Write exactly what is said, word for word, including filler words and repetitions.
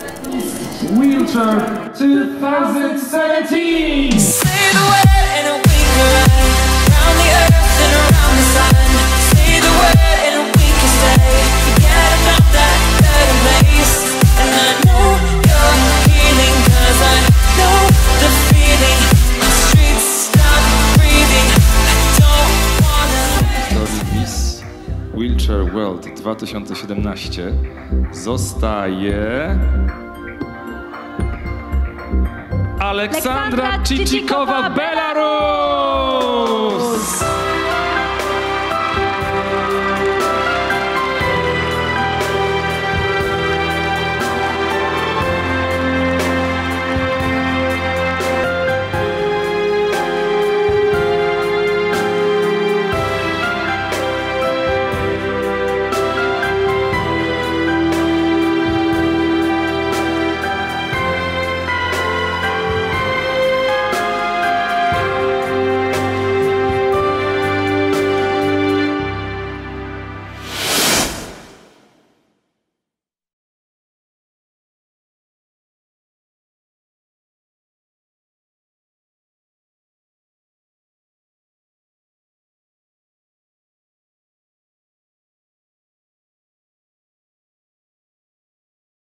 Miss Wheelchair twenty seventeen. Say the word and it'll be good. Round the earth and around the sun. Say the word and we can stay. Forget about that better place. And I know you're healing, cause I know the feeling. The streets stop breathing. I don't wanna. Miss Wheelchair World dwa tysiące siedemnaście zostaje Aleksandra Chichikova, Belarus!